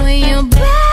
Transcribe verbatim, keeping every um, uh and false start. When you're back.